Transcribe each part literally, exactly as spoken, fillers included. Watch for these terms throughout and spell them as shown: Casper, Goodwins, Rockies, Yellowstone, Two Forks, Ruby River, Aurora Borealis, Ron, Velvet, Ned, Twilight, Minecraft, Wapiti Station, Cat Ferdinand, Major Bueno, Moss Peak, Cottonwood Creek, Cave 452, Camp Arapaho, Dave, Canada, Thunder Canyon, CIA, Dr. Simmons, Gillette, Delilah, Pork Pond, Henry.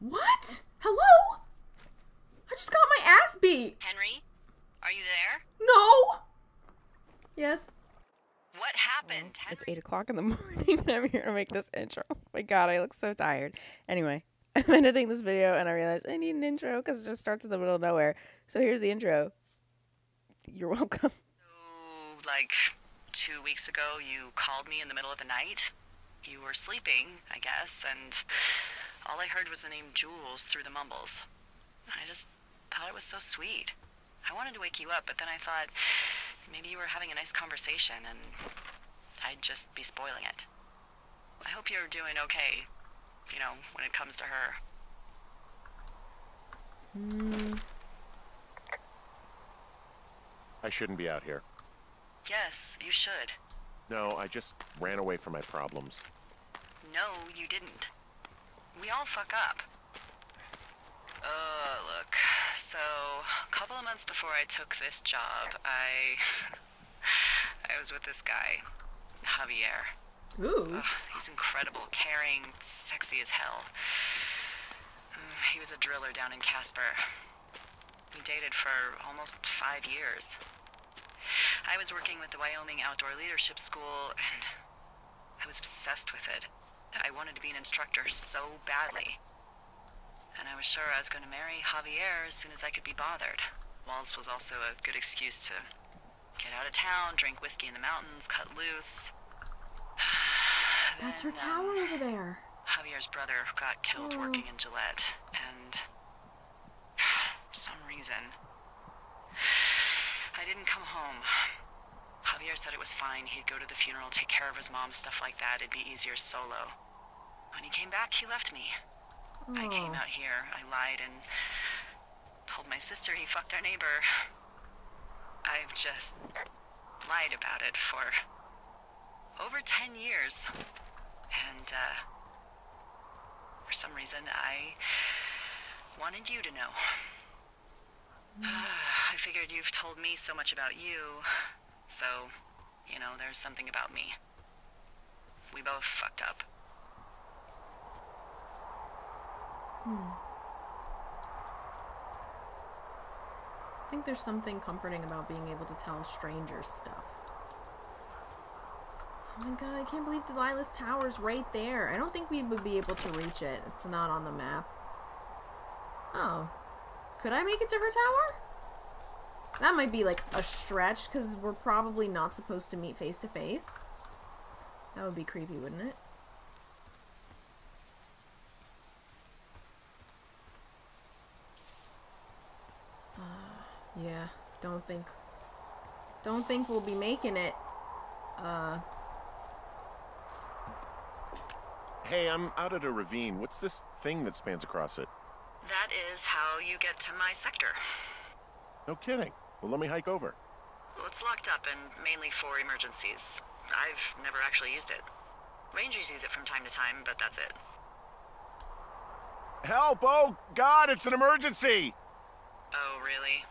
What? Hello? I just got my ass beat. Henry, are you there? No. Yes. What happened? Oh, it's eight o'clock in the morning and I'm here to make this intro. Oh my god, I look so tired. Anyway, I'm editing this video and I realize I need an intro because it just starts in the middle of nowhere. So here's the intro. You're welcome. So, like two weeks ago, you called me in the middle of the night. You were sleeping, I guess, and all I heard was the name Jules through the mumbles. I just thought it was so sweet. I wanted to wake you up, but then I thought maybe you were having a nice conversation and I'd just be spoiling it. I hope you're doing okay, you know, when it comes to her. Mm. I shouldn't be out here. Yes, you should. No, I just ran away from my problems. No, you didn't. We all fuck up. Uh, look, so a couple of months before I took this job, I I was with this guy, Javier. Ooh. Ugh, he's incredible, caring, sexy as hell. He was a driller down in Casper. We dated for almost five years. I was working with the Wyoming Outdoor Leadership School, and I was obsessed with it. I wanted to be an instructor so badly. And I was sure I was going to marry Javier as soon as I could be bothered. Walls was also a good excuse to get out of town, drink whiskey in the mountains, cut loose. That's then, her tower um, over there. Javier's brother got killed oh. working in Gillette, and for some reason, I didn't come home. Javier said it was fine. He'd go to the funeral, take care of his mom, stuff like that. It'd be easier solo. When he came back, he left me. Oh. I came out here. I lied and told my sister he fucked our neighbor. I've just lied about it for over ten years. And, uh, for some reason, I wanted you to know. Uh, I figured you've told me so much about you, so, you know, there's something about me. We both fucked up. Hmm. I think there's something comforting about being able to tell strangers stuff. Oh my god, I can't believe Delilah's tower's right there. I don't think we would be able to reach it. It's not on the map. Oh. Could I make it to her tower? That might be like a stretch because we're probably not supposed to meet face to face. That would be creepy, wouldn't it? Uh, yeah, don't think, don't think we'll be making it. Uh. Hey, I'm out at a ravine. What's this thing that spans across it? That is how you get to my sector. No kidding. Well, let me hike over. Well, it's locked up and mainly for emergencies. I've never actually used it. Rangers use it from time to time, but that's it. Help! Oh, God, it's an emergency! Oh, really?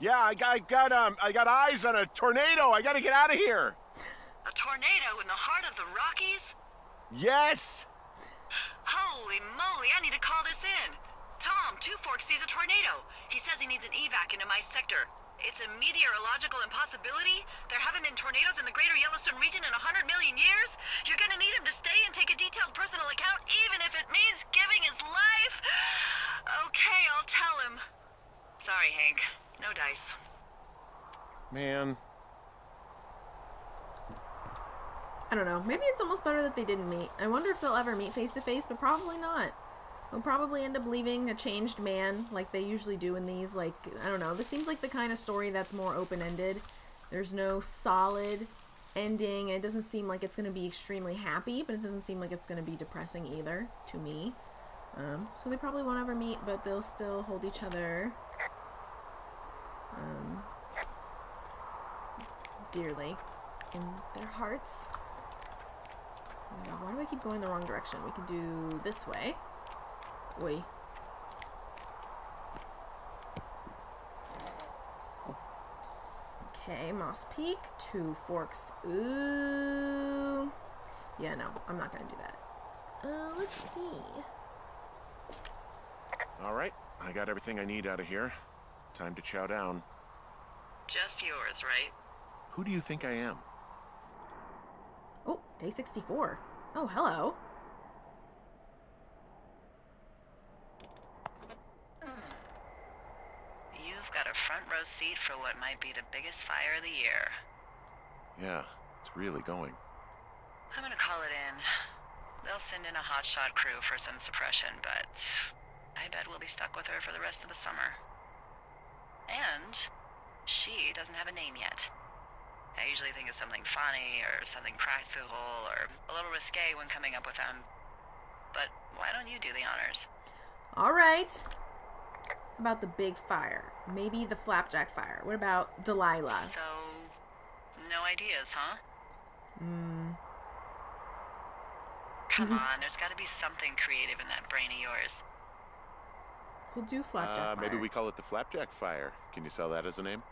Yeah, I got, I got, um, I got eyes on a tornado. I gotta get out of here. A tornado in the heart of the Rockies? Yes! Holy moly, I need to call this in. Tom, Two Forks sees a tornado. He says he needs an evac into my sector. It's a meteorological impossibility. There haven't been tornadoes in the greater Yellowstone region in one hundred million years. You're gonna need him to stay and take a detailed personal account, even if it means giving his life. Okay, I'll tell him. Sorry, Hank. No dice. Man. I don't know. Maybe it's almost better that they didn't meet. I wonder if they'll ever meet face-to-face, but probably not. They'll probably end up leaving a changed man, like they usually do in these, like, I don't know. This seems like the kind of story that's more open-ended. There's no solid ending, and it doesn't seem like it's going to be extremely happy, but it doesn't seem like it's going to be depressing either, to me. Um, so they probably won't ever meet, but they'll still hold each other um, dearly in their hearts. Why do I keep going the wrong direction? We could do this way. Oi. Okay, Moss Peak, Two Forks. Ooh. Yeah, no, I'm not gonna do that. Uh, let's see. I got everything I need out of here. Time to chow down. Just yours, right? Who do you think I am? Oh, day sixty-four. Oh, hello. You've got a front row seat for what might be the biggest fire of the year. Yeah, it's really going. I'm gonna call it in. They'll send in a hotshot crew for some suppression, but I bet we'll be stuck with her for the rest of the summer. And she doesn't have a name yet. I usually think of something funny or something practical or a little risque when coming up with them. But why don't you do the honors? All right. About the big fire. Maybe the flapjack fire. What about Delilah? So, no ideas, huh? Hmm. Come on, there's got to be something creative in that brain of yours. We'll do flapjack uh, fire. Maybe we call it the flapjack fire. Can you sell that as a name?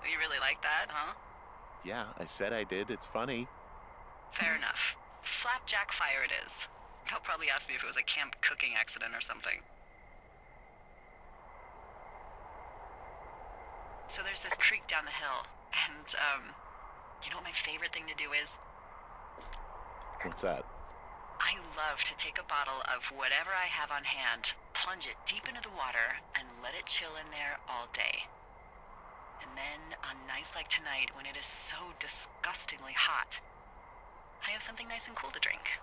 You really like that, huh? Yeah, I said I did. It's funny. Fair enough. Flapjack fire it is. They'll probably ask me if it was a camp cooking accident or something. So there's this creek down the hill, and, um, you know what my favorite thing to do is? What's that? I love to take a bottle of whatever I have on hand, plunge it deep into the water, and let it chill in there all day. And then, on nights like tonight, when it is so disgustingly hot, I have something nice and cool to drink.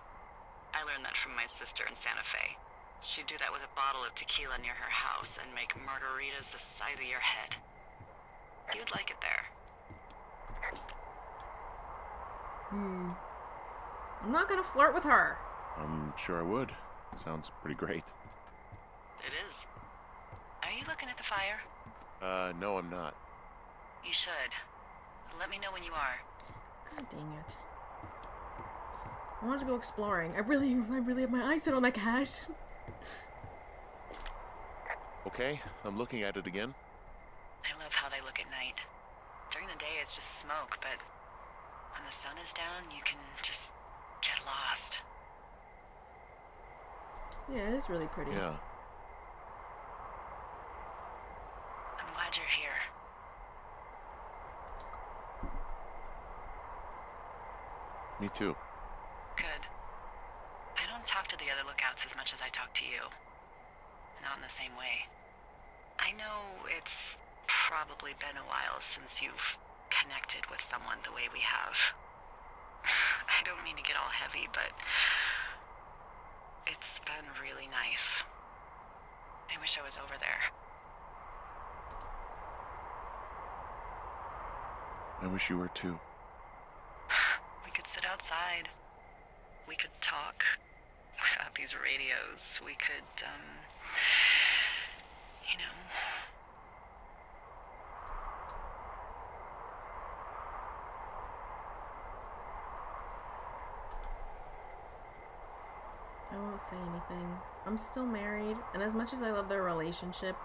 I learned that from my sister in Santa Fe. She'd do that with a bottle of tequila near her house and make margaritas the size of your head. You'd like it there. Hmm. I'm not gonna flirt with her. I'm sure I would. Sounds pretty great. It is. Are you looking at the fire? Uh, no, I'm not. You should. Let me know when you are. God dang it. I wanted to go exploring. I really, I really have my eyes set on that cache. Okay, I'm looking at it again. I love how they look at night. During the day, it's just smoke, but when the sun is down, you can just get lost. Yeah, it is really pretty. Yeah. I'm glad you're here. Me too. Good. I don't talk to the other lookouts as much as I talk to you. Not in the same way. I know it's probably been a while since you've connected with someone the way we have. I don't mean to get all heavy, but it's been really nice. I wish I was over there. I wish you were too. We could sit outside. We could talk about these radios. We could, um, you know. I won't say anything. I'm still married, and as much as I love their relationship,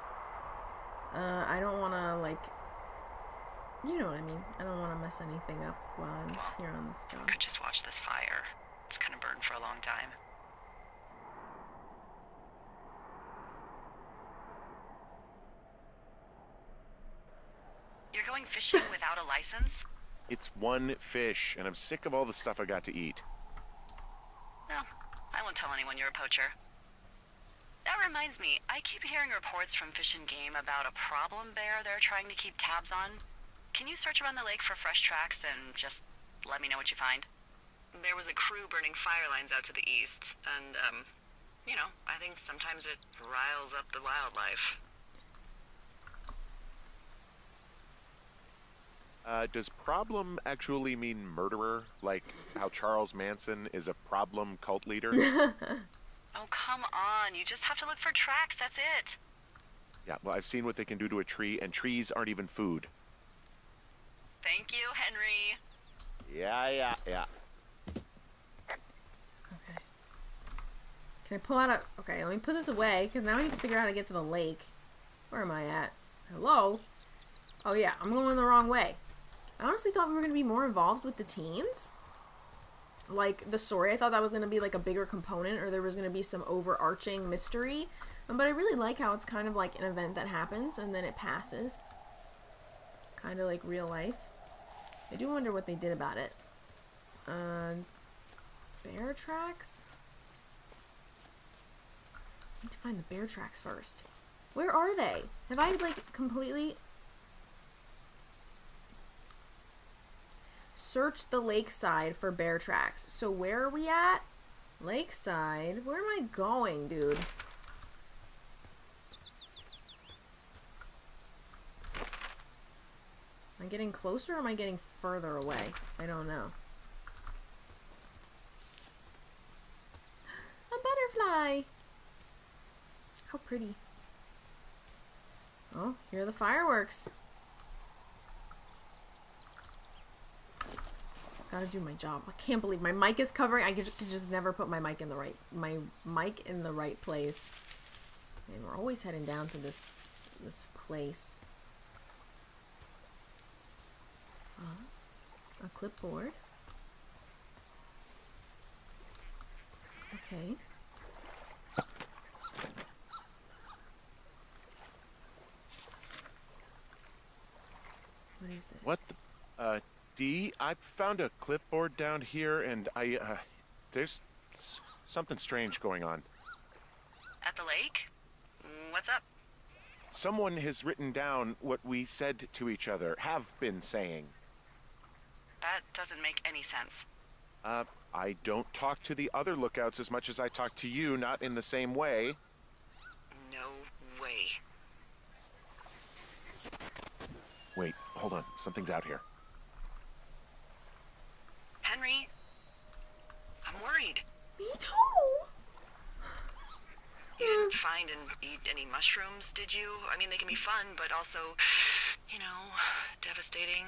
uh, I don't want to, like, you know what I mean. I don't want to mess anything up while I'm well, here on this job. Could just watch this fire. It's gonna burn for a long time. You're going fishing without a license? It's one fish, and I'm sick of all the stuff I got to eat. Well, I won't tell anyone you're a poacher. That reminds me, I keep hearing reports from Fish and Game about a problem bear they're trying to keep tabs on. Can you search around the lake for fresh tracks and just let me know what you find? There was a crew burning fire lines out to the east, and, um, you know, I think sometimes it riles up the wildlife. Uh, does problem actually mean murderer? Like how Charles Manson is a problem cult leader? Oh, come on. You just have to look for tracks. That's it. Yeah, well, I've seen what they can do to a tree, and trees aren't even food. Thank you, Henry. Yeah, yeah, yeah. Okay. Can I pull out a... Okay, let me put this away, because now I need to figure out how to get to the lake. Where am I at? Hello? Oh, yeah. I'm going the wrong way. I honestly thought we were going to be more involved with the teens. Like, the story, I thought that was going to be, like, a bigger component, or there was going to be some overarching mystery. But I really like how it's kind of like an event that happens and then it passes. Kind of like real life. I do wonder what they did about it. Um, bear tracks? I need to find the bear tracks first. Where are they? Have I like completely searched the lakeside for bear tracks? So where are we at? Lakeside? Where am I going, dude? Am I getting closer or am I getting further away? I don't know. A butterfly! How pretty. Oh, here are the fireworks. Gotta do my job. I can't believe my mic is covering. I could just, could just never put my mic in the right my mic in the right place. And we're always heading down to this this place. Uh, a clipboard. Okay. What is this? What the, uh, D? I found a clipboard down here, and I, uh, there's s something strange going on. At the lake? What's up? Someone has written down what we said to each other, have been saying. That doesn't make any sense. Uh, I don't talk to the other lookouts as much as I talk to you, not in the same way. No way. Wait, hold on. Something's out here. Henry, I'm worried. Me too. You didn't find and eat any mushrooms, did you? I mean, they can be fun, but also, you know, devastating.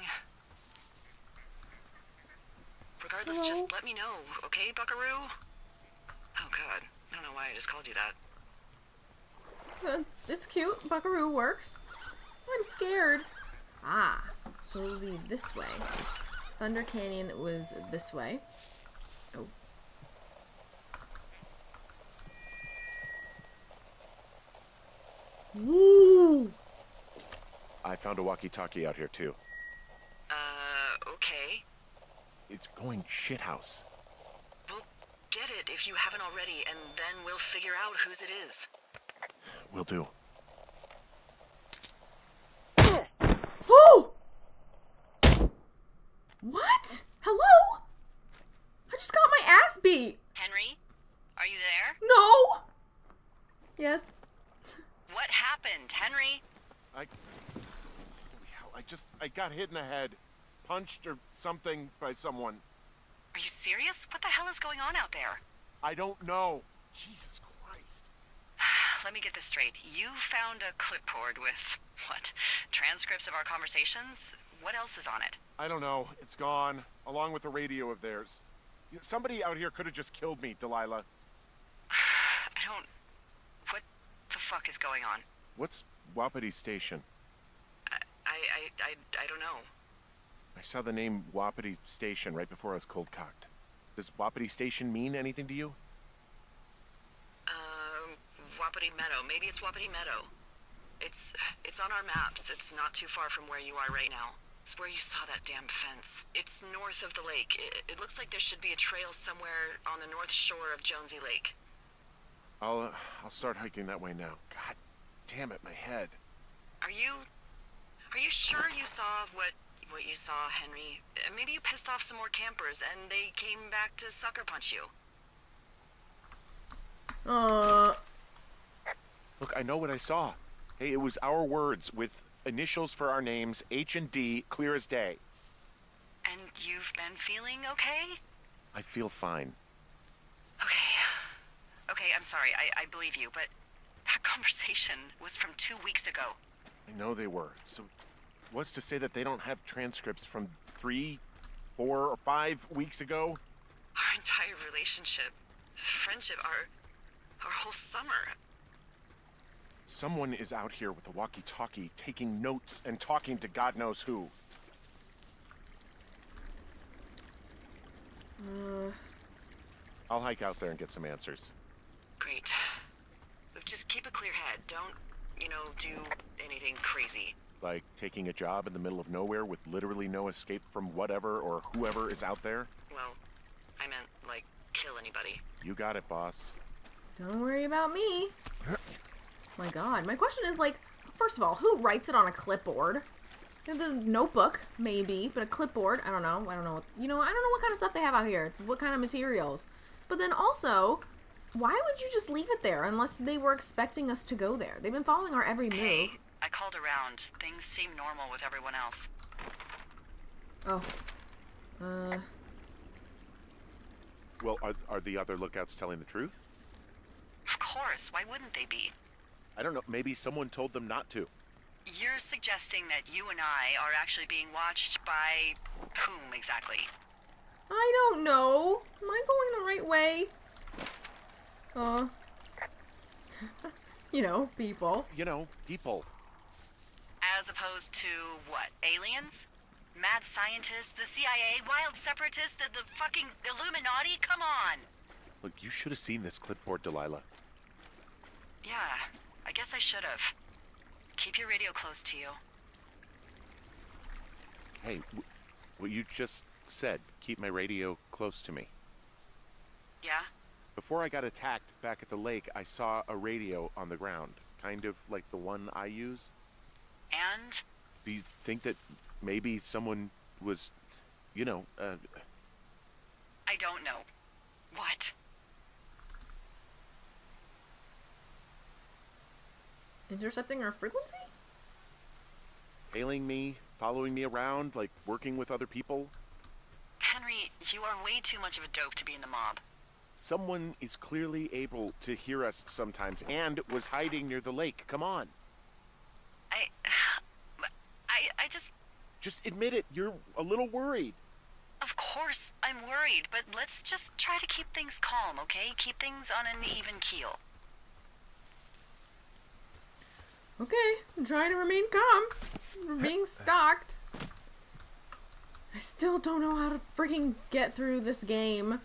Regardless, hello. Just let me know, okay, Buckaroo? Oh, God. I don't know why I just called you that. Uh, it's cute. Buckaroo works. I'm scared. Ah, so we'll be this way. Thunder Canyon was this way. Oh. Woo! I found a walkie-talkie out here, too. Uh, okay. It's going shithouse. Well, get it if you haven't already, and then we'll figure out whose it is. Will do. What? Hello? I just got my ass beat. Henry, are you there? No. Yes. What happened, Henry? I. I just. I got hit in the head. Punched or something by someone. Are you serious? What the hell is going on out there? I don't know. Jesus Christ. Let me get this straight. You found a clipboard with, what, transcripts of our conversations? What else is on it? I don't know. It's gone, along with a radio of theirs. Somebody out here could have just killed me, Delilah. I don't... What the fuck is going on? What's Wapiti Station? I, I... I... I don't know. I saw the name Wapiti Station right before I was cold-cocked. Does Wapiti Station mean anything to you? Uh... Wapiti Meadow. Maybe it's Wapiti Meadow. It's... It's on our maps. It's not too far from where you are right now. It's where you saw that damn fence. It's north of the lake. It, it looks like there should be a trail somewhere on the north shore of Jonesy Lake. I'll, uh, I'll start hiking that way now. God damn it, my head. Are you... Are you sure you saw what... what you saw, Henry? Maybe you pissed off some more campers and they came back to sucker punch you. Uh. Look, I know what I saw. Hey, it was our words with... initials for our names, H and D, clear as day. And you've been feeling okay? I feel fine. Okay. Okay, I'm sorry, I, I believe you, but that conversation was from two weeks ago. I know they were, so what's to say that they don't have transcripts from three, four, or five weeks ago? Our entire relationship, friendship, our, our whole summer. Someone is out here with a walkie-talkie, taking notes and talking to God knows who. Uh, I'll hike out there and get some answers. Great. Just keep a clear head. Don't, you know, do anything crazy. Like taking a job in the middle of nowhere with literally no escape from whatever or whoever is out there? Well, I meant, like, kill anybody. You got it, boss. Don't worry about me. My god. My question is, like, first of all, who writes it on a clipboard? The notebook, maybe, but a clipboard, I don't know. I don't know. What, you know, I don't know what kind of stuff they have out here. What kind of materials. But then also, why would you just leave it there unless they were expecting us to go there? They've been following our every move. Hey, I called around. Things seem normal with everyone else. Oh. Uh. Well, are, are the other lookouts telling the truth? Of course. Why wouldn't they be? I don't know. Maybe someone told them not to. You're suggesting that you and I are actually being watched by whom exactly? I don't know. Am I going the right way? Uh. You know, people. You know, people. As opposed to what? Aliens? Mad scientists? The C I A? Wild separatists? The, the fucking Illuminati? Come on! Look, you should have seen this clipboard, Delilah. Yeah, I guess I should have. Keep your radio close to you. Hey, w what you just said, keep my radio close to me. Yeah? Before I got attacked back at the lake, I saw a radio on the ground. Kind of like the one I use. And? Do you think that maybe someone was, you know, uh... I don't know. What? Intercepting our frequency? Hailing me, following me around, like working with other people? Henry, you are way too much of a dope to be in the mob. Someone is clearly able to hear us sometimes and was hiding near the lake. Come on. I... I, I just... Just admit it. You're a little worried. Of course I'm worried, but let's just try to keep things calm, okay? Keep things on an even keel. Okay, I'm trying to remain calm. We're being stalked. I still don't know how to freaking get through this game.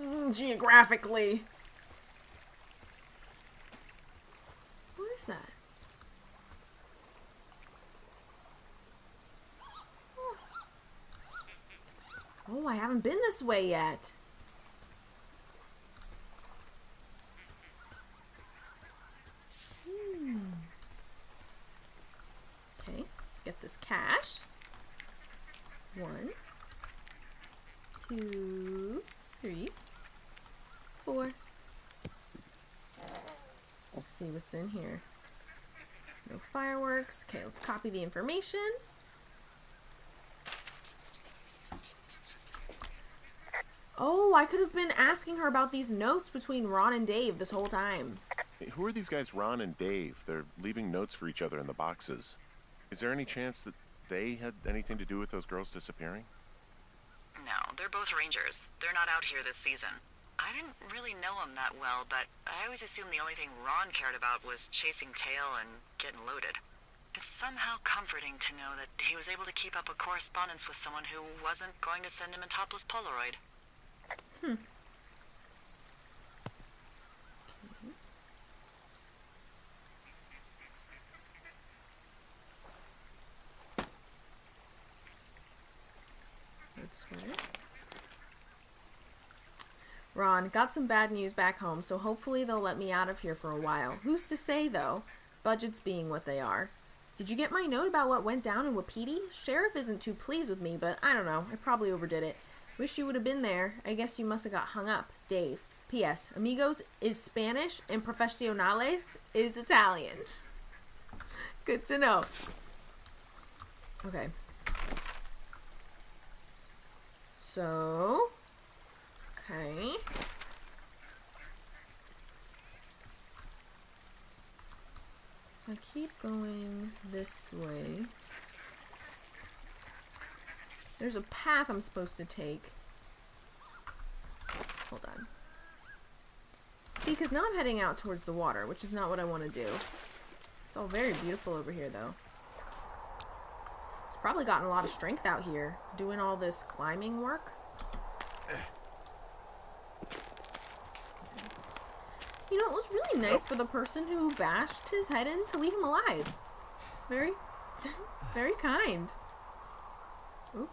Mm, geographically. What is that? Oh. Oh, I haven't been this way yet. Get this cash. One, two, three, four. Let's see what's in here. No fireworks. Okay, let's copy the information. Oh, I could have been asking her about these notes between Ron and Dave this whole time. Hey, who are these guys, Ron and Dave? They're leaving notes for each other in the boxes. Is there any chance that they had anything to do with those girls disappearing? No, they're both rangers. They're not out here this season. I didn't really know them that well, but I always assumed the only thing Ron cared about was chasing tail and getting loaded. It's somehow comforting to know that he was able to keep up a correspondence with someone who wasn't going to send him a topless Polaroid. Hmm. Ron, got some bad news back home, so hopefully they'll let me out of here for a while. Who's to say, though? Budgets being what they are. Did you get my note about what went down in Wapiti? Sheriff isn't too pleased with me, but I don't know. I probably overdid it. Wish you would have been there. I guess you must have got hung up. Dave. P S. Amigos is Spanish and professionales is Italian. Good to know. Okay. So, okay. I keep going this way. There's a path I'm supposed to take. Hold on. See, because now I'm heading out towards the water, which is not what I want to do. It's all very beautiful over here, though. It's probably gotten a lot of strength out here, doing all this climbing work. You know, it was really nice for the person who bashed his head in to leave him alive. Very, very kind. Oop.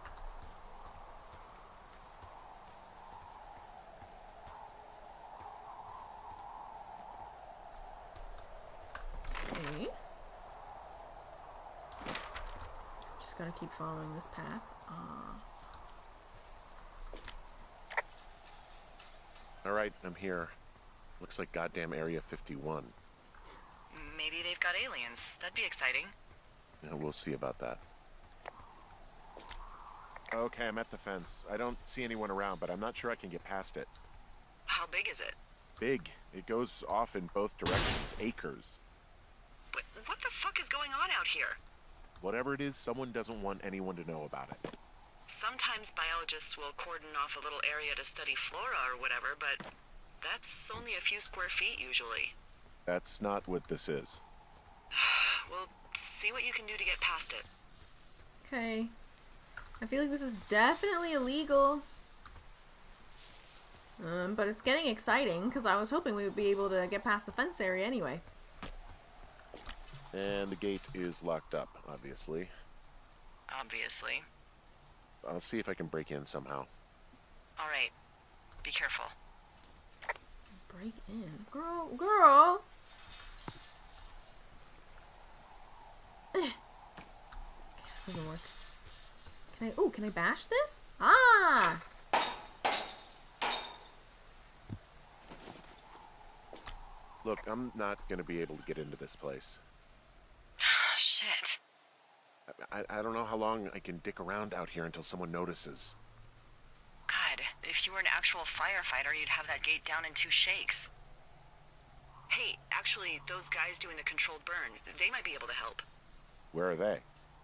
Okay. Just gotta keep following this path. Uh... Alright, I'm here. Looks like goddamn Area fifty-one. Maybe they've got aliens. That'd be exciting. Yeah, we'll see about that. Okay, I'm at the fence. I don't see anyone around, but I'm not sure I can get past it. How big is it? Big. It goes off in both directions. Acres. But what the fuck is going on out here? Whatever it is, someone doesn't want anyone to know about it. Sometimes biologists will cordon off a little area to study flora or whatever, but... that's only a few square feet, usually. That's not what this is. Well, see what you can do to get past it. Okay. I feel like this is definitely illegal. Um, but it's getting exciting, because I was hoping we would be able to get past the fence area anyway. And the gate is locked up, obviously. Obviously. I'll see if I can break in somehow. Alright. Be careful. Break in. Girl, girl! Ugh. Doesn't work. Can I, ooh, can I bash this? Ah! Look, I'm not gonna be able to get into this place. Oh, shit. I, I, I don't know how long I can dick around out here until someone notices. If you were an actual firefighter, you'd have that gate down in two shakes. Hey, actually, those guys doing the controlled burn, they might be able to help. Where are they?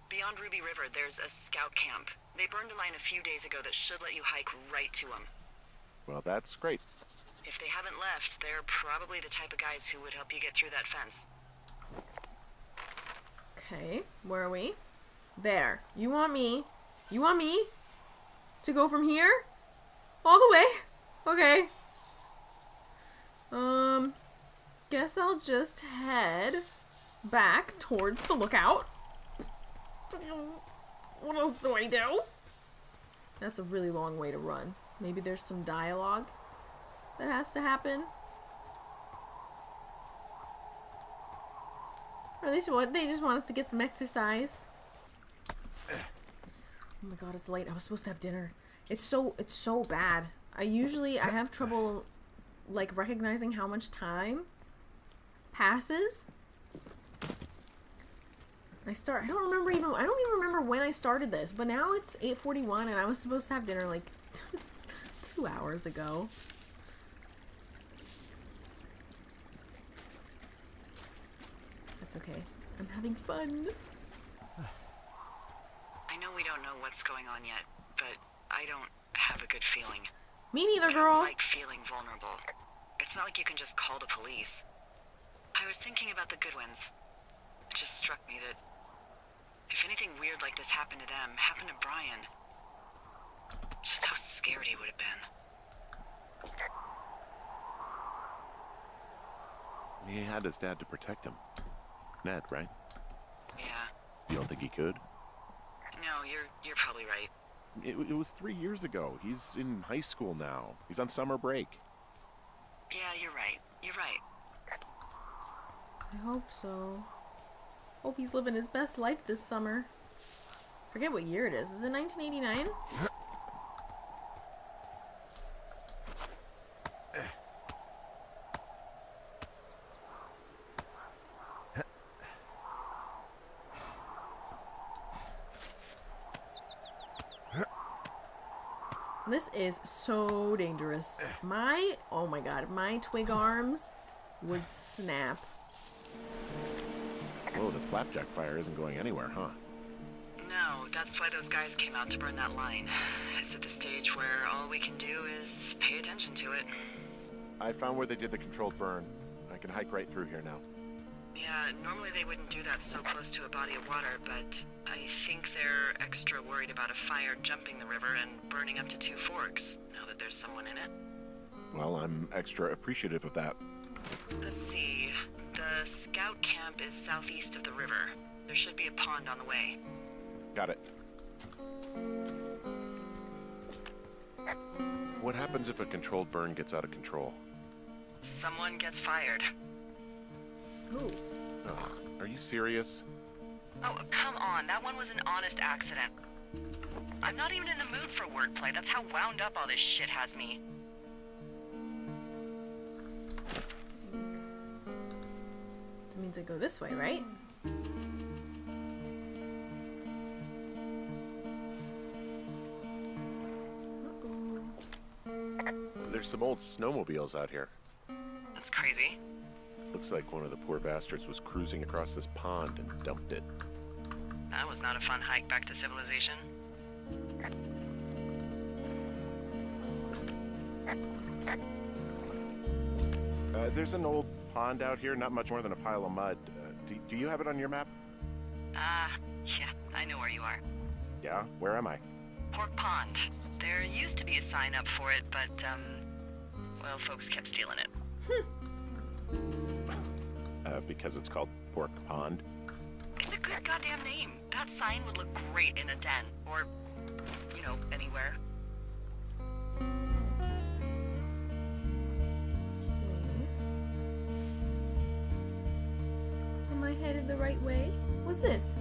Beyond Ruby River, there's a scout camp. They burned a line a few days ago that should let you hike right to them. Well, that's great. If they haven't left, they're probably the type of guys who would help you get through that fence. Okay, where are we? There. You want me? You want me to go from here? All the way? Okay. Um, guess I'll just head back towards the lookout. What else do I do? That's a really long way to run. Maybe there's some dialogue that has to happen. Or at least what, they just want us to get some exercise. Oh my god, it's late. I was supposed to have dinner. It's so, it's so bad. I usually, I have trouble, like, recognizing how much time passes. I start, I don't remember even, I don't even remember when I started this, but now it's eight forty-one and I was supposed to have dinner, like, two hours ago. That's okay. I'm having fun. I know we don't know what's going on yet, but... I don't have a good feeling. Me neither, girl. I don't like feeling vulnerable. It's not like you can just call the police. I was thinking about the Goodwins. It just struck me that if anything weird like this happened to them, happened to Brian, just how scared he would have been. He had his dad to protect him. Ned, right? Yeah. You don't think he could? No, you're you're probably right. It, it was three years ago. He's in high school now. He's on summer break. Yeah, you're right. You're right. I hope so. Hope he's living his best life this summer. Forget what year it is. Is it nineteen eighty-nine? This is so dangerous. My, oh my god, my twig arms would snap. Oh, the flapjack fire isn't going anywhere, huh? No, that's why those guys came out to burn that line. It's at the stage where all we can do is pay attention to it. I found where they did the controlled burn. I can hike right through here now. Yeah, normally they wouldn't do that so close to a body of water, but I think they're extra worried about a fire jumping the river and burning up to Two Forks, now that there's someone in it. Well, I'm extra appreciative of that. Let's see. The scout camp is southeast of the river. There should be a pond on the way. Got it. What happens if a controlled burn gets out of control? Someone gets fired. Who? Oh, are you serious? Oh, come on. That one was an honest accident. I'm not even in the mood for wordplay. That's how wound up all this shit has me. That means I go this way, right? There's some old snowmobiles out here. That's crazy. Looks like one of the poor bastards was cruising across this pond and dumped it. That was not a fun hike back to civilization. Uh, there's an old pond out here, not much more than a pile of mud. Uh, do, do you have it on your map? Ah, uh, yeah, I know where you are. Yeah, where am I? Pork Pond. There used to be a sign up for it, but, um, well, folks kept stealing it. uh, because it's called Pork Pond? It's a good goddamn name. That sign would look great in a den, or, you know, anywhere. Am I headed the right way? What's this?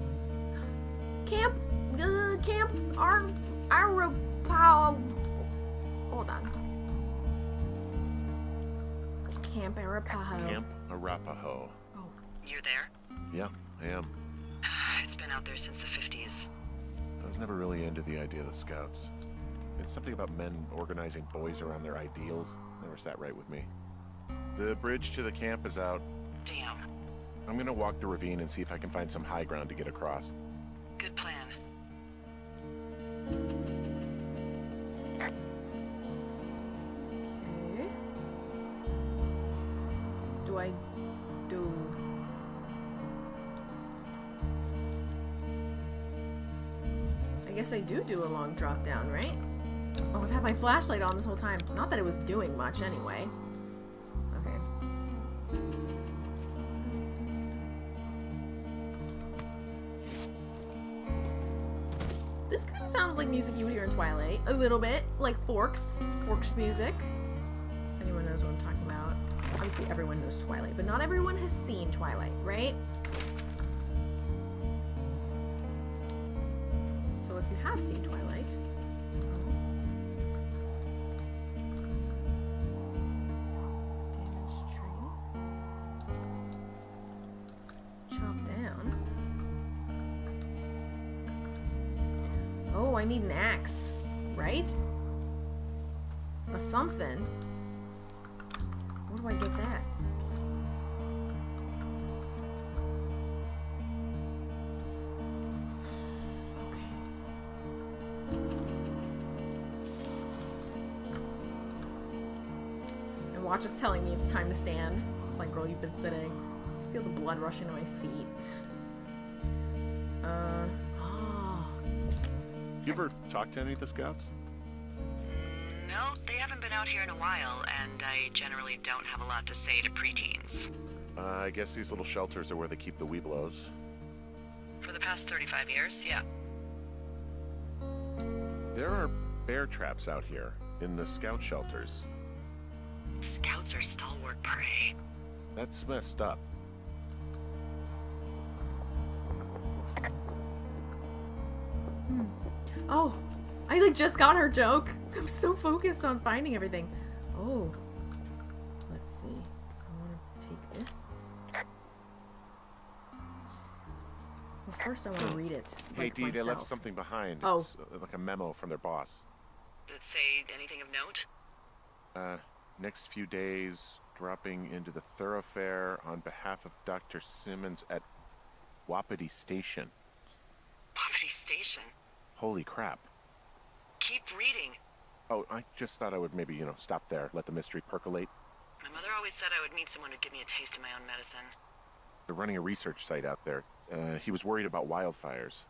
Camp, uh, Camp Ar- Arapaho. Hold on. Camp Arapaho. Camp Arapaho. Oh. You're there? Yeah, I am. It's been out there since the fifties. I was never really into the idea of the scouts. It's something about men organizing boys around their ideals. Never sat right with me. The bridge to the camp is out. Damn. I'm gonna walk the ravine and see if I can find some high ground to get across. Good plan. Okay. Do I do... I guess I do do a long drop down, right? Oh, I've had my flashlight on this whole time. Not that it was doing much anyway. This kind of sounds like music you would hear in Twilight. A little bit. Like Forks. Forks music. If anyone knows what I'm talking about. Obviously everyone knows Twilight, but not everyone has seen Twilight, right? So if you have seen Twilight... Damaged tree. Chop down. Oh, I need an axe, right? Or something. Where do I get that? Okay. And watch is telling me it's time to stand. It's like, girl, you've been sitting. I feel the blood rushing to my feet. Uh... You ever talked to any of the scouts? No, they haven't been out here in a while, and I generally don't have a lot to say to preteens. Uh, I guess these little shelters are where they keep the weeblos. For the past thirty-five years, yeah. There are bear traps out here, in the scout shelters. Scouts are stalwart prey. That's messed up. Hmm. Oh, I like just got her joke. I'm so focused on finding everything. Oh, let's see. I want to take this. Well, first I want to read it. Hey, Dee, they left something behind. Oh, it's like a memo from their boss. Did it say anything of note? Uh, next few days, dropping into the thoroughfare on behalf of Doctor Simmons at Wapiti Station. Wapiti Station. Holy crap. Keep reading. Oh, I just thought I would maybe, you know, stop there, let the mystery percolate. My mother always said I would need someone to give me a taste of my own medicine. They're running a research site out there. Uh, he was worried about wildfires.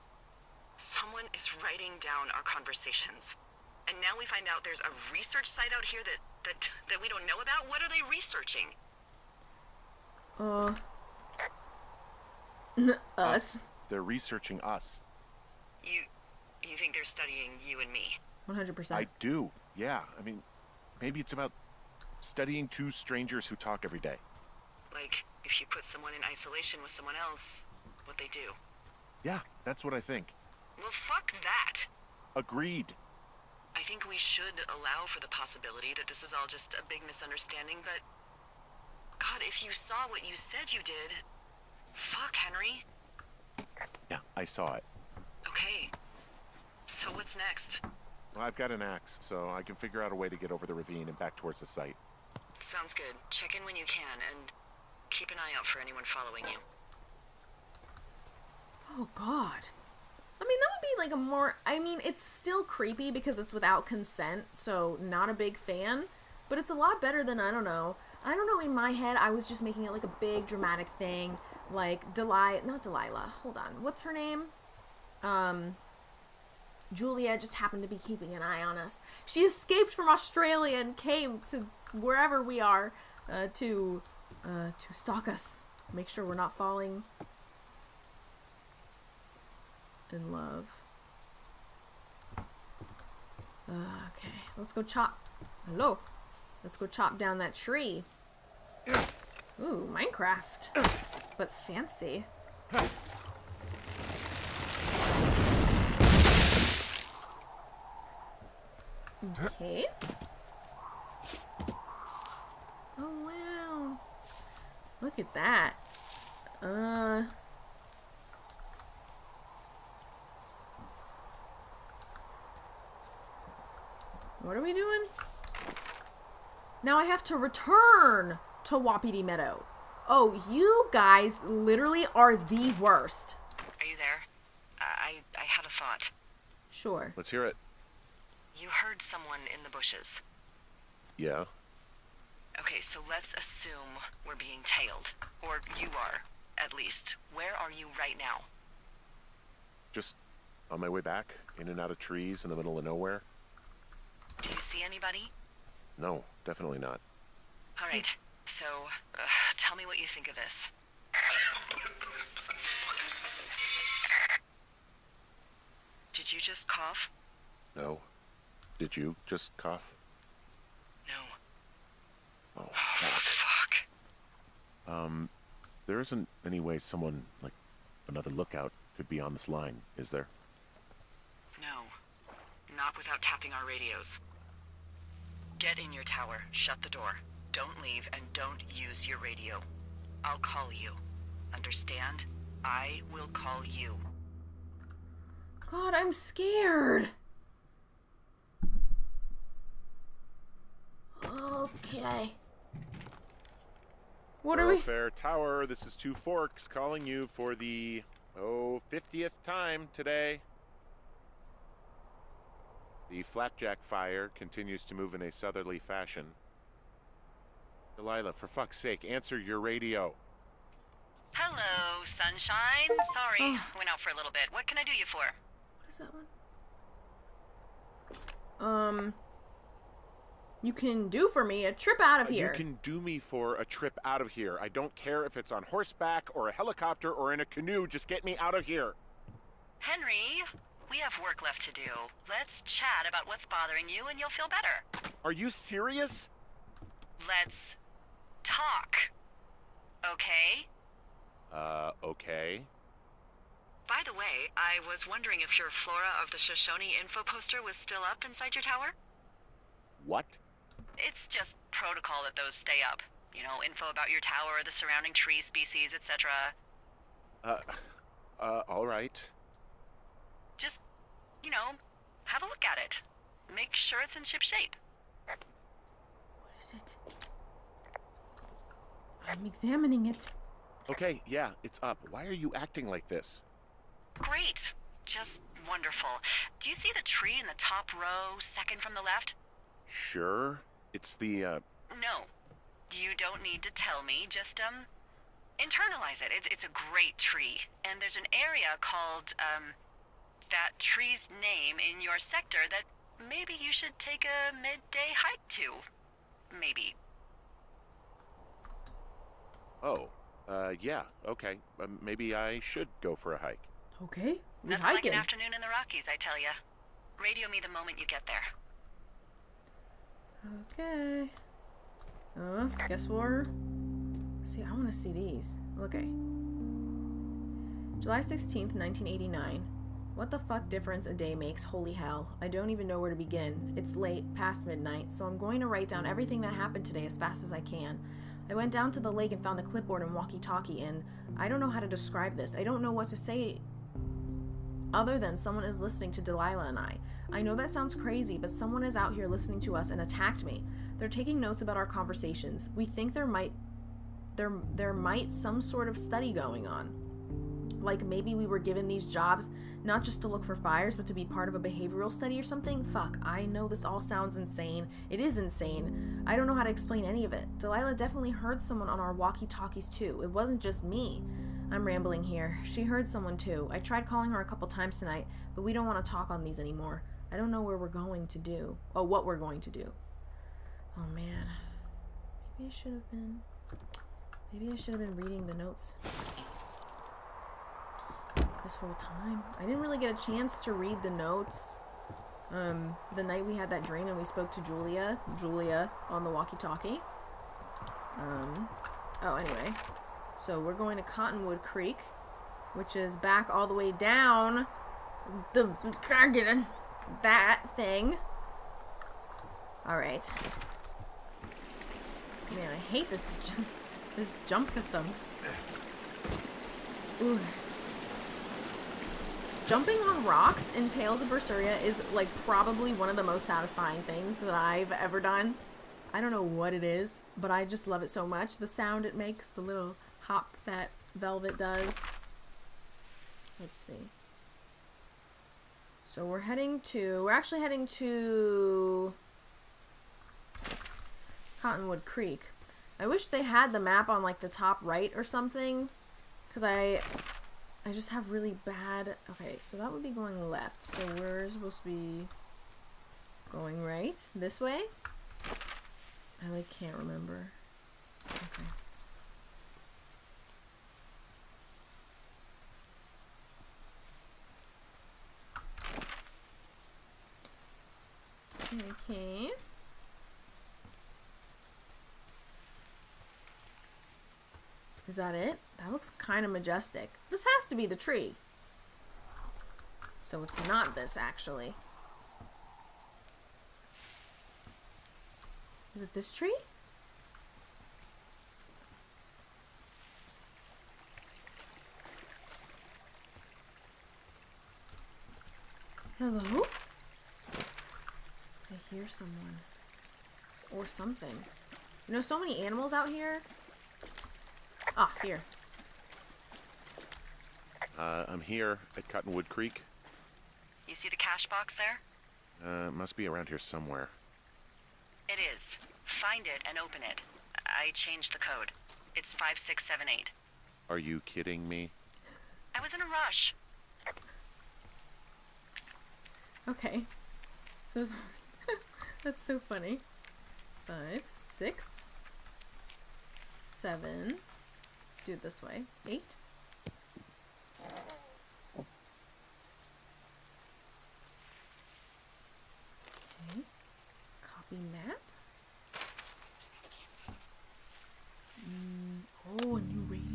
Someone is writing down our conversations. And now we find out there's a research site out here that, that, that we don't know about? What are they researching? Uh. Us. They're researching us. You, you think they're studying you and me? one hundred percent. I do. Yeah. I mean, maybe it's about studying two strangers who talk every day. Like, if you put someone in isolation with someone else, what they do. Yeah, that's what I think. Well, fuck that. Agreed. I think we should allow for the possibility that this is all just a big misunderstanding, but... God, if you saw what you said you did... Fuck, Henry. Yeah, I saw it. Okay. So what's next? Well, I've got an axe, so I can figure out a way to get over the ravine and back towards the site. Sounds good. Check in when you can, and keep an eye out for anyone following you. Oh, God. I mean, that would be like a more... I mean, it's still creepy because it's without consent, so not a big fan. But it's a lot better than, I don't know... I don't know, in my head, I was just making it like a big dramatic thing. Like, Delilah... Not Delilah. Hold on. What's her name? Um... Julia just happened to be keeping an eye on us. She escaped from Australia and came to wherever we are uh, to uh, to stalk us. Make sure we're not falling in love. Uh, okay, let's go chop. Hello. Let's go chop down that tree. Ooh, Minecraft. But fancy. Okay. Oh, wow. Look at that. Uh. What are we doing? Now I have to return to Wapiti Meadow. Oh, you guys literally are the worst. Are you there? I, I had a thought. Sure. Let's hear it. You heard someone in the bushes. Yeah. Okay, so let's assume we're being tailed. Or you are, at least. Where are you right now? Just on my way back, in and out of trees in the middle of nowhere. Do you see anybody? No, definitely not. All right, so uh, tell me what you think of this. Did you just cough? No. Did you just cough? No. Oh, fuck. Fuck. Um, there isn't any way someone, like, another lookout could be on this line, is there? No. Not without tapping our radios. Get in your tower, shut the door. Don't leave, and don't use your radio. I'll call you. Understand? I will call you. God, I'm scared. Okay. What are we? Fair Tower, this is Two Forks calling you for the, oh, fiftieth time today. The flapjack fire continues to move in a southerly fashion. Delilah, for fuck's sake, answer your radio. Hello, sunshine. Sorry, oh. Went out for a little bit. What can I do you for? What is that one? Um... You can do for me a trip out of here. You can do me for a trip out of here. I don't care if it's on horseback or a helicopter or in a canoe. Just get me out of here. Henry, we have work left to do. Let's chat about what's bothering you and you'll feel better. Are you serious? Let's talk. Okay? Uh, okay. By the way, I was wondering if your Flora of the Shoshone info poster was still up inside your tower? What? It's just protocol that those stay up. You know, info about your tower, the surrounding tree species, et cetera. Uh, uh, all right. Just, you know, have a look at it. Make sure it's in ship shape. What is it? I'm examining it. Okay, yeah, it's up. Why are you acting like this? Great. Just wonderful. Do you see the tree in the top row, second from the left? Sure. It's the, uh... No. You don't need to tell me. Just, um, internalize it. It's, it's a great tree. And there's an area called, um, that tree's name in your sector that maybe you should take a midday hike to. Maybe. Oh. Uh, yeah, okay. Uh, maybe I should go for a hike. Okay, we Nothing hiking. like an afternoon in the Rockies, I tell ya. Radio me the moment you get there. Okay. Uh, guess we're... See, I want to see these. Okay. July sixteenth, nineteen eighty-nine. What the fuck difference a day makes, holy hell. I don't even know where to begin. It's late, past midnight, so I'm going to write down everything that happened today as fast as I can. I went down to the lake and found a clipboard and walkie-talkie, and I don't know how to describe this. I don't know what to say other than someone is listening to Delilah and I. I know that sounds crazy, but someone is out here listening to us and attacked me. They're taking notes about our conversations. We think there might, there, there might some sort of study going on. Like maybe we were given these jobs not just to look for fires, but to be part of a behavioral study or something. Fuck, I know this all sounds insane. It is insane. I don't know how to explain any of it. Delilah definitely heard someone on our walkie-talkies too. It wasn't just me. I'm rambling here. She heard someone too. I tried calling her a couple times tonight, but we don't want to talk on these anymore. I don't know where we're going to do. Oh, what we're going to do. Oh man. Maybe I should have been... Maybe I should have been reading the notes this whole time. I didn't really get a chance to read the notes. Um, the night we had that dream and we spoke to Julia, Julia on the walkie-talkie. Um, oh, anyway. So we're going to Cottonwood Creek, which is back all the way down the that thing. All right. Man, I hate this this jump system. Ooh. Jumping on rocks in Tales of Berseria is, like, probably one of the most satisfying things that I've ever done. I don't know what it is, but I just love it so much. The sound it makes, the little hop that Velvet does. Let's see. So we're heading to... We're actually heading to... Cottonwood Creek. I wish they had the map on, like, the top right or something. Because I... I just have really bad... Okay, so that would be going left. So we're supposed to be going right this way. I, like, can't remember. Okay. Okay. Is that it? That looks kind of majestic. This has to be the tree. So it's not this, actually. Is it this tree? Hello? I hear someone. Or something. You know, so many animals out here. Ah, here. Uh, I'm here at Cottonwood Creek. You see the cash box there? Uh, it must be around here somewhere. It is. Find it and open it. I changed the code. It's five six seven eight. Are you kidding me? I was in a rush. Okay. So this that's so funny. Five, six, seven... Let's do it this way. Eight. Okay. Copy map. Mm. Oh, a new radio.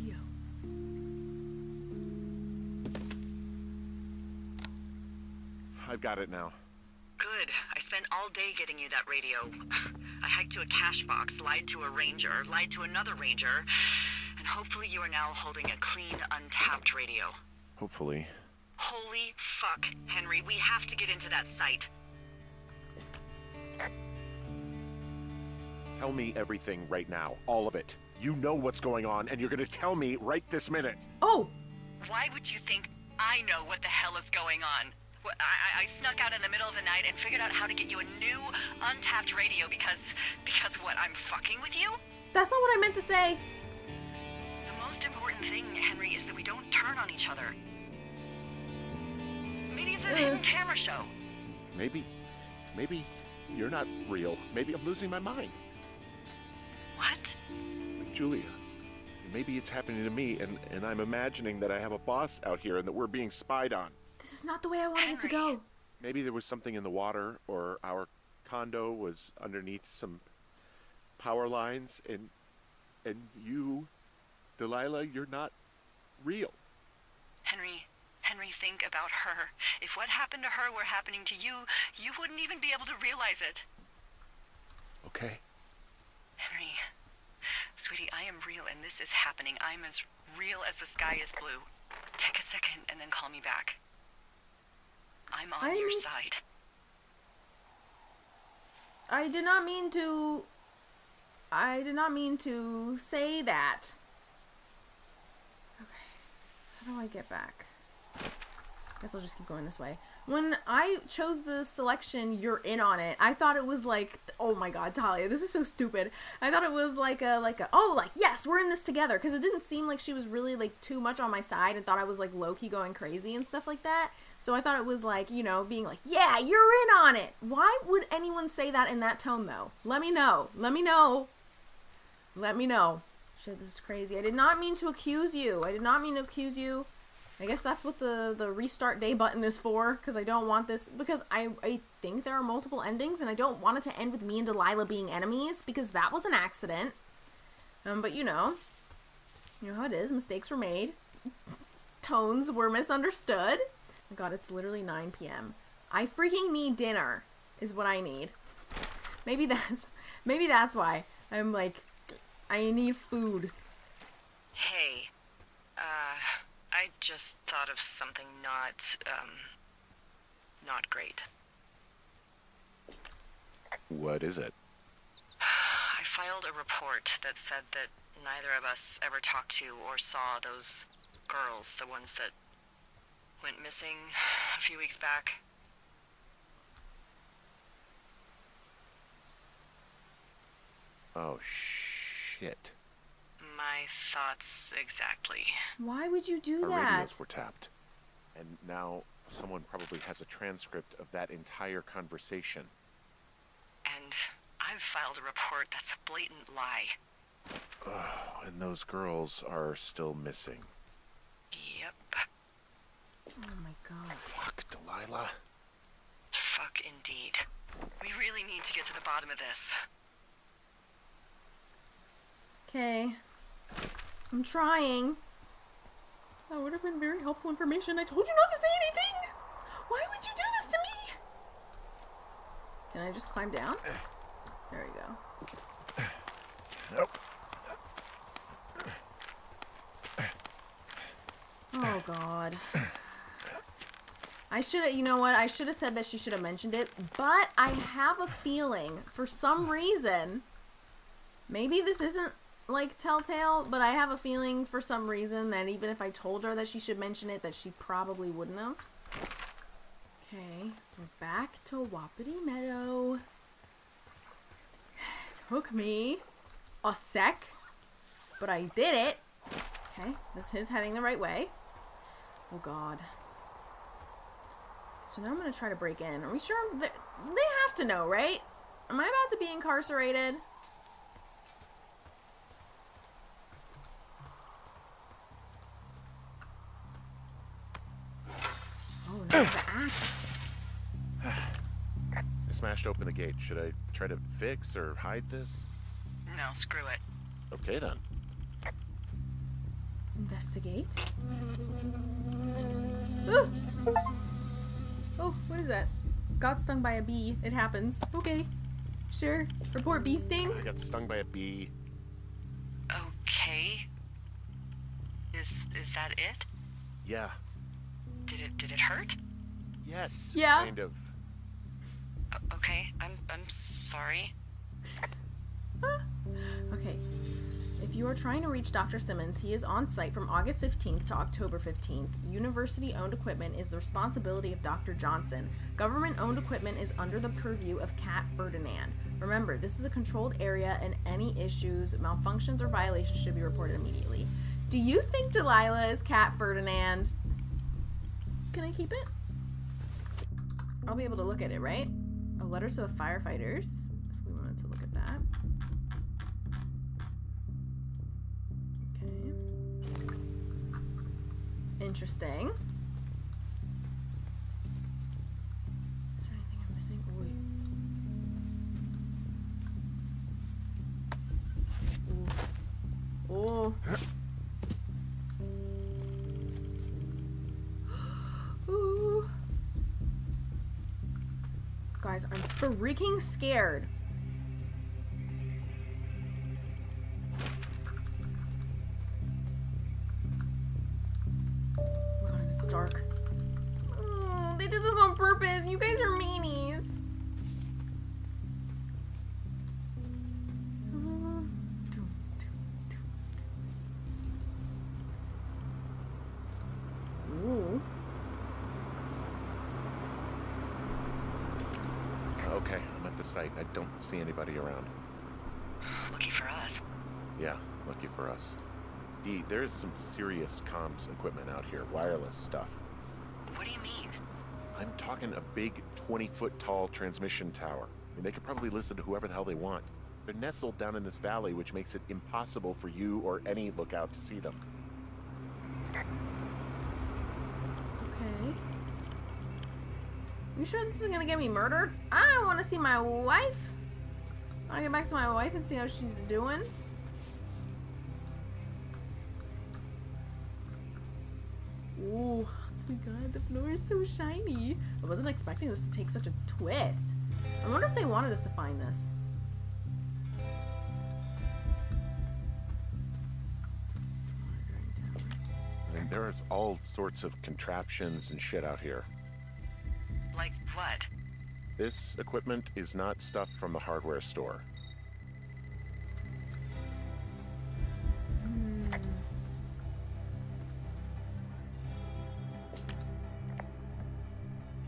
I've got it now. Good. I spent all day getting you that radio. I hiked to a cash box, lied to a ranger, lied to another ranger... And hopefully you are now holding a clean, untapped radio. Hopefully. Holy fuck, Henry. We have to get into that site. Tell me everything right now. All of it. You know what's going on, and you're going to tell me right this minute. Oh! Why would you think I know what the hell is going on? I, I snuck out in the middle of the night and figured out how to get you a new, untapped radio because... Because what, I'm fucking with you? That's not what I meant to say. The most important thing, Henry, is that we don't turn on each other. Maybe it's a uh, hidden camera show. Maybe, maybe you're not real. Maybe I'm losing my mind. What? Like Julia, Maybe it's happening to me, and, and I'm imagining that I have a boss out here and that we're being spied on. This is not the way I wanted it to go. Maybe there was something in the water, or our condo was underneath some power lines, and and you, Delilah, you're not real. Henry, Henry, think about her. If what happened to her were happening to you, you wouldn't even be able to realize it. Okay. Henry, sweetie, I am real, and this is happening. I'm as real as the sky is blue. Take a second and then call me back. I'm on I your mean... side. I did not mean to... I did not mean to say that. Okay. How do I get back? I guess I'll just keep going this way. When I chose the selection, you're in on it, I thought it was like, oh my god, Talia, this is so stupid. I thought it was like a, like a, oh, like, yes, we're in this together. Because it didn't seem like she was really, like, too much on my side and thought I was, like, low-key going crazy and stuff like that. So I thought it was, like, you know, being like, yeah, you're in on it. Why would anyone say that in that tone, though? Let me know. Let me know. Let me know. Shit, this is crazy. I did not mean to accuse you. I did not mean to accuse you. I guess that's what the, the restart day button is for, because I don't want this, because I, I think there are multiple endings, and I don't want it to end with me and Delilah being enemies, because that was an accident. Um, but you know, you know how it is, mistakes were made, tones were misunderstood. Oh god, it's literally nine p m I freaking need dinner, is what I need. Maybe that's, maybe that's why I'm like, I need food. Hey, uh... I just thought of something not, um, not great. What is it? I filed a report that said that neither of us ever talked to or saw those girls, the ones that went missing a few weeks back. Oh, shit. My thoughts exactly. Why would you do that? Our radios were tapped, and now someone probably has a transcript of that entire conversation. And I've filed a report that's a blatant lie. Oh, and those girls are still missing. Yep. Oh my god. Fuck, Delilah. Fuck indeed. We really need to get to the bottom of this. Okay. I'm trying. That would have been very helpful information. I told you not to say anything! Why would you do this to me? Can I just climb down? There we go. Nope. Oh god. I should have, you know what? I should have said that she should have mentioned it, but I have a feeling, for some reason, maybe this isn't like telltale, but I have a feeling for some reason that even if I told her that she should mention it, that she probably wouldn't have. Okay, we're back to Wapiti Meadow. It took me a sec, but I did it. Okay, this is heading the right way. Oh god. So now I'm gonna try to break in. Are we sure? They have to know, right? Am I about to be incarcerated? I smashed open the gate. Should I try to fix or hide this? No, screw it. Okay then. Investigate. Ooh. Oh, what is that? Got stung by a bee. It happens. Okay. Sure. Report bee sting. I got stung by a bee. Okay. Is is that it? Yeah. Did it did it hurt? Yes. Yeah. Kind of. Okay, I'm I'm sorry. Okay. If you are trying to reach Doctor Simmons, he is on site from August fifteenth to October fifteenth. University-owned equipment is the responsibility of Doctor Johnson. Government-owned equipment is under the purview of Cat Ferdinand. Remember, this is a controlled area, and any issues, malfunctions, or violations should be reported immediately. Do you think Delilah is Cat Ferdinand? Can I keep it? I'll be able to look at it, right? Oh, letters to the firefighters, if we wanted to look at that. Okay. Interesting. Is there anything I'm missing? Ooh. Ooh. Ooh. Ooh. Guys, I'm freaking scared. Dark. Oh, they did this on purpose. You guys are meanies. Ooh. Okay, I'm at the site. I don't see anybody around. Lucky for us. Yeah, lucky for us. D, there's some serious comms equipment out here, wireless stuff. What do you mean? I'm talking a big twenty foot tall transmission tower. I mean, they could probably listen to whoever the hell they want. They're nestled down in this valley, which makes it impossible for you or any lookout to see them. Okay. You sure this isn't gonna get me murdered? I wanna see my wife. I wanna get back to my wife and see how she's doing. Ooh, oh my god, the floor is so shiny. I wasn't expecting this to take such a twist. I wonder if they wanted us to find this. I mean, there's all sorts of contraptions and shit out here. Like what? This equipment is not stuff from the hardware store.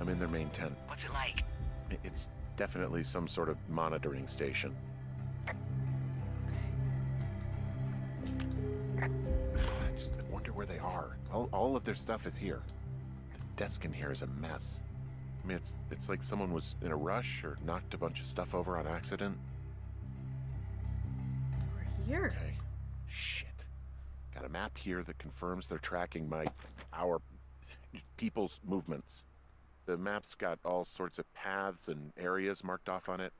I'm in their main tent. What's it like? It's definitely some sort of monitoring station. Okay. I just wonder where they are. All, all of their stuff is here. The desk in here is a mess. I mean, it's, it's like someone was in a rush or knocked a bunch of stuff over on accident. We're here. Okay. Shit. Got a map here that confirms they're tracking my, our people's movements. The map's got all sorts of paths and areas marked off on it.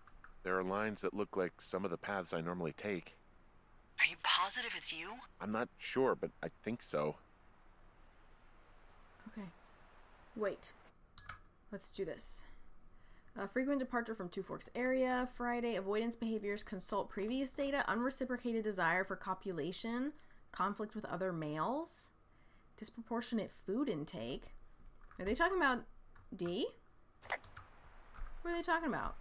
There are lines that look like some of the paths I normally take. Are you positive it's you? I'm not sure, but I think so. Okay. Wait. Let's do this. Uh, frequent departure from Two Forks area. Friday. Avoidance behaviors. Consult previous data. Unreciprocated desire for copulation. Conflict with other males. Disproportionate food intake. Are they talking about... D? What are they talking about?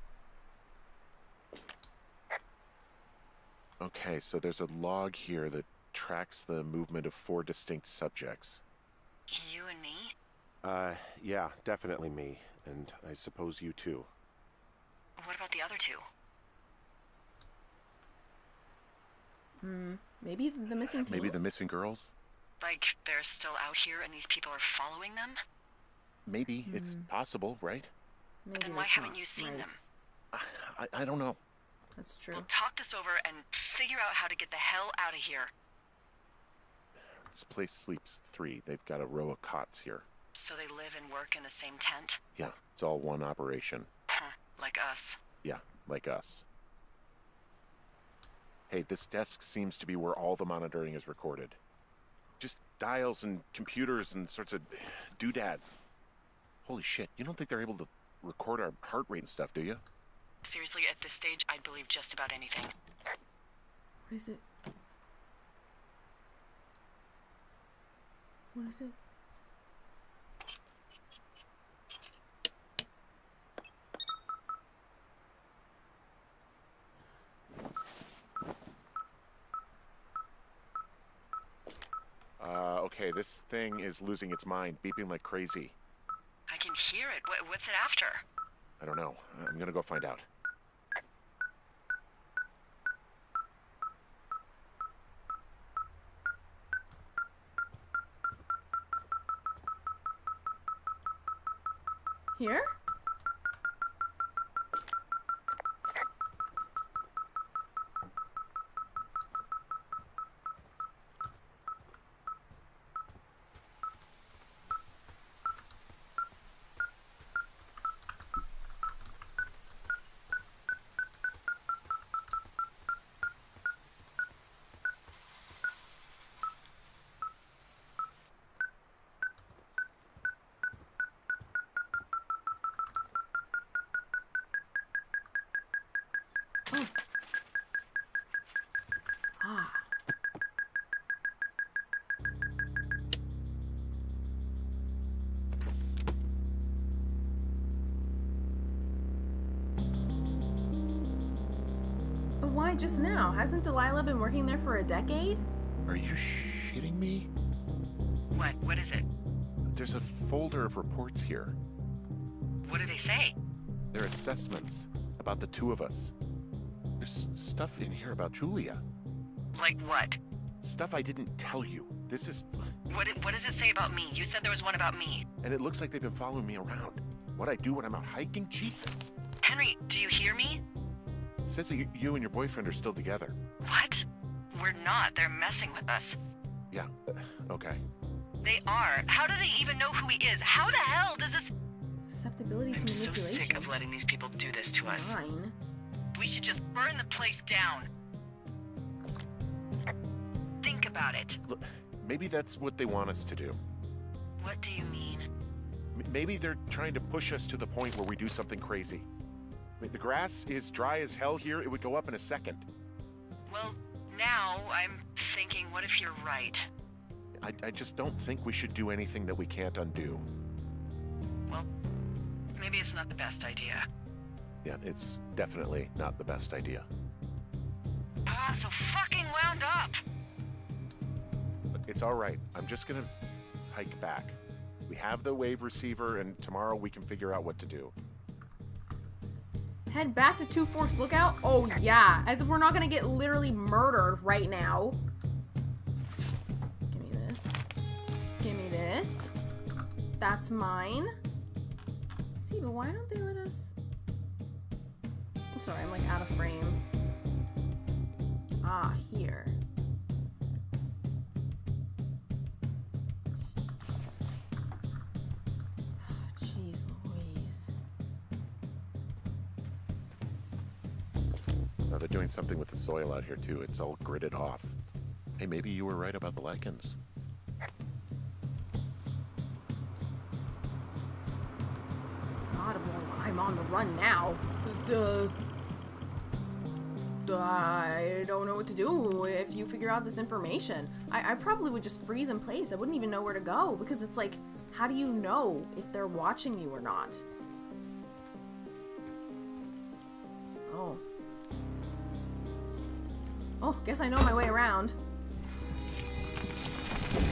Okay, so there's a log here that tracks the movement of four distinct subjects. You and me? Uh, yeah, definitely me. And I suppose you too. What about the other two? Hmm, maybe the missing teens? Maybe the missing girls? Like, they're still out here and these people are following them? Maybe. Mm-hmm. It's possible, right? Maybe. Then why haven't you seen right. them? I, I don't know. That's true. We'll talk this over and figure out how to get the hell out of here. This place sleeps three. They've got a row of cots here. So they live and work in the same tent? Yeah. It's all one operation. Huh. Like us. Yeah, like us. Hey, this desk seems to be where all the monitoring is recorded. Just dials and computers and sorts of doodads. Holy shit, you don't think they're able to record our heart rate and stuff, do you? Seriously, at this stage, I'd believe just about anything. What is it? What is it? Uh, okay, this thing is losing its mind, beeping like crazy. I can hear it. What, what's it after? I don't know. I'm gonna go find out. Here? why just now? Hasn't Delilah been working there for a decade? Are you shitting me? What? What is it? There's a folder of reports here. What do they say? They're assessments about the two of us. There's stuff in here about Julia. Like what? Stuff I didn't tell you. This is... What, what does it say about me? You said there was one about me. And it looks like they've been following me around. What I do when I'm out hiking? Jesus! Henry, do you hear me? It says that you and your boyfriend are still together. What? We're not. They're messing with us. Yeah, okay. They are. How do they even know who he is? How the hell does this... Susceptibility to manipulation. I'm so sick of letting these people do this to us. Fine. We should just burn the place down. Think about it. Look, maybe that's what they want us to do. What do you mean? M- maybe they're trying to push us to the point where we do something crazy. I mean, the grass is dry as hell here. It would go up in a second. Well, now I'm thinking, what if you're right? I, I just don't think we should do anything that we can't undo. Well, maybe it's not the best idea. Yeah, it's definitely not the best idea. Ah, I'm so fucking wound up! It's all right. I'm just gonna hike back. We have the wave receiver, and tomorrow we can figure out what to do. Head back to Two Forks Lookout? Oh, yeah. As if we're not gonna get literally murdered right now. Give me this. Give me this. That's mine. See, but why don't they let us... I'm sorry, I'm like out of frame. Ah, here. Jeez Louise. Now they're doing something with the soil out here too. It's all gritted off. Hey, maybe you were right about the lichens. God, I'm on the run now. Duh. I don't know what to do if you figure out this information. I, I probably would just freeze in place. I wouldn't even know where to go, because it's like, how do you know if they're watching you or not? Oh. Oh, guess I know my way around.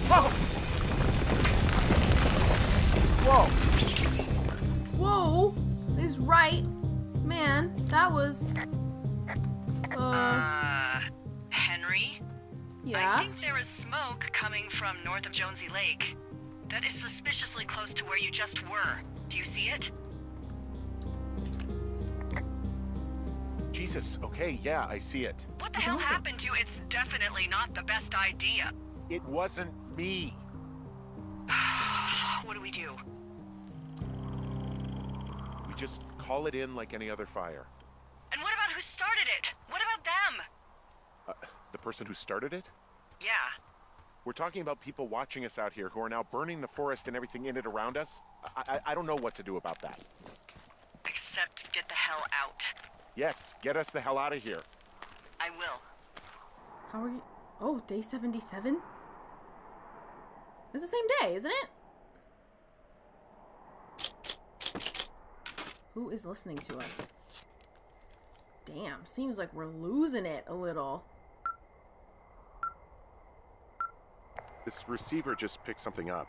Whoa! Whoa! Whoa! Is right. Man, that was... Uh, Henry? Yeah? I think there is smoke coming from north of Jonesy Lake. That is suspiciously close to where you just were. Do you see it? Jesus, okay, yeah, I see it. What the hell happened to you? It's definitely not the best idea. It wasn't me. What do we do? We just call it in like any other fire. And what about who started it? What about them? Uh, the person who started it? Yeah. We're talking about people watching us out here who are now burning the forest and everything in it around us. I, I, I don't know what to do about that. Except get the hell out. Yes, get us the hell out of here. I will. How are you? Oh, day seventy-seven? It's the same day, isn't it? Who is listening to us? Damn, seems like we're losing it a little. This receiver just picked something up.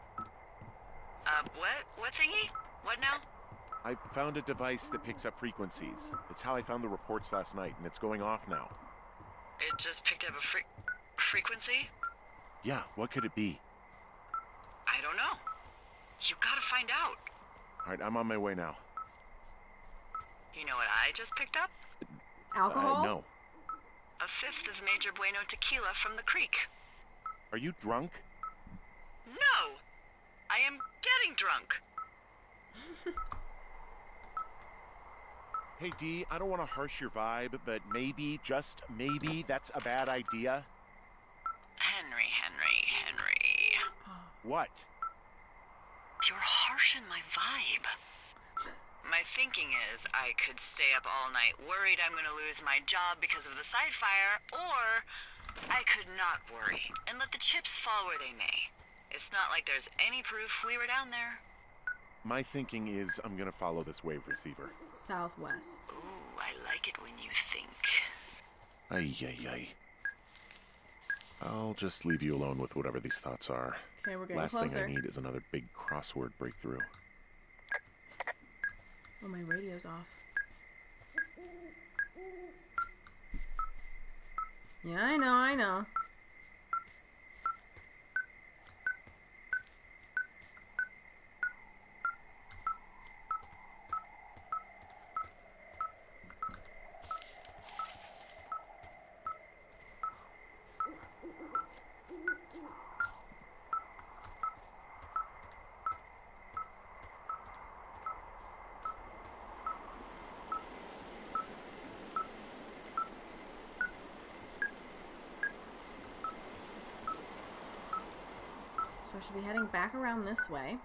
Uh, what? What thingy? What now? I found a device that picks up frequencies. It's how I found the reports last night, and it's going off now. It just picked up a fre frequency? Yeah, what could it be? I don't know. You gotta find out. Alright, I'm on my way now. You know what I just picked up? Alcohol? Uh, no. A fifth of Major Bueno tequila from the creek. Are you drunk? No! I am getting drunk! Hey, Dee, I don't want to harsh your vibe, but maybe, just maybe, that's a bad idea. Henry, Henry, Henry. What? You're harshing my vibe. My thinking is I could stay up all night worried I'm going to lose my job because of the side fire, or I could not worry and let the chips fall where they may. It's not like there's any proof we were down there. My thinking is I'm going to follow this wave receiver. Southwest. Ooh, I like it when you think. Ay, ay, ay. I'll just leave you alone with whatever these thoughts are. Okay, we're getting Last closer. thing I need is another big crossword breakthrough. Oh, my radio's off. Yeah, I know, I know. So I should be heading back around this way.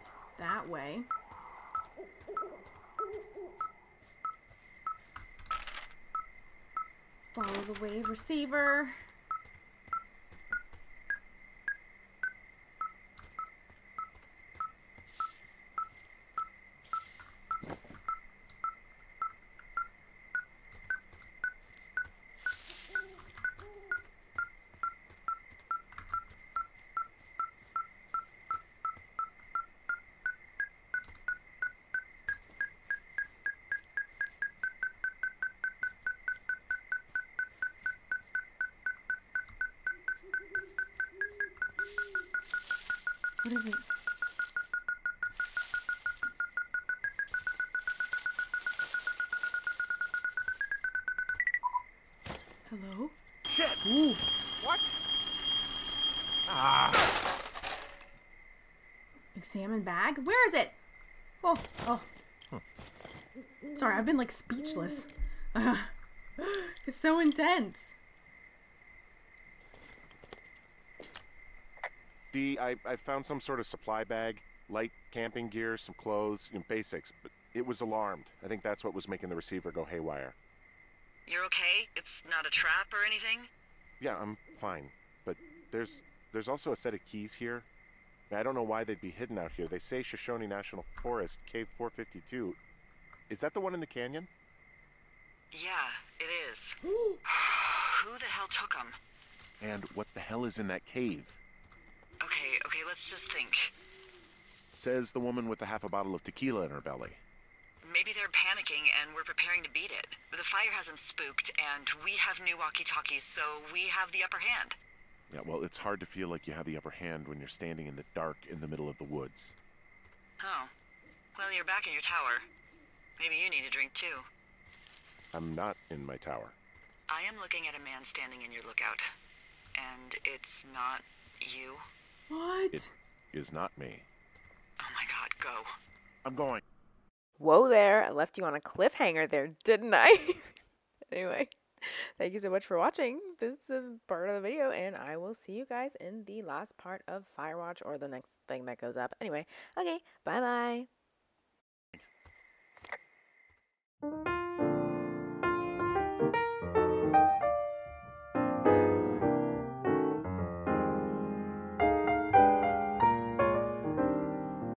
It's that way. Follow the wave receiver. What is it? Hello? Shit! Ooh. What? Ah. Examine bag? Where is it? Oh, oh. Huh. Sorry, I've been like speechless. Uh, it's so intense. D, I, I found some sort of supply bag, light camping gear, some clothes, you know, basics, but it was alarmed. I think that's what was making the receiver go haywire. You're okay? It's not a trap or anything? Yeah, I'm fine, but there's there's also a set of keys here. I don't know why they'd be hidden out here. They say Shoshone National Forest, Cave four fifty-two. Is that the one in the canyon? Yeah, it is. Who the hell took them? And what the hell is in that cave? Okay, okay, let's just think. Says the woman with a half a bottle of tequila in her belly. Maybe they're panicking and we're preparing to beat it. The fire has them spooked and we have new walkie-talkies, so we have the upper hand. Yeah, well, it's hard to feel like you have the upper hand when you're standing in the dark in the middle of the woods. Oh. Well, you're back in your tower. Maybe you need a drink, too. I'm not in my tower. I am looking at a man standing in your lookout. And it's not you. What? It is not me. Oh my god, go. I'm going. Whoa there, I left you on a cliffhanger there, didn't I? Anyway, thank you so much for watching. This is a part of the video, and I will see you guys in the last part of Firewatch or the next thing that goes up. Anyway, okay, bye-bye.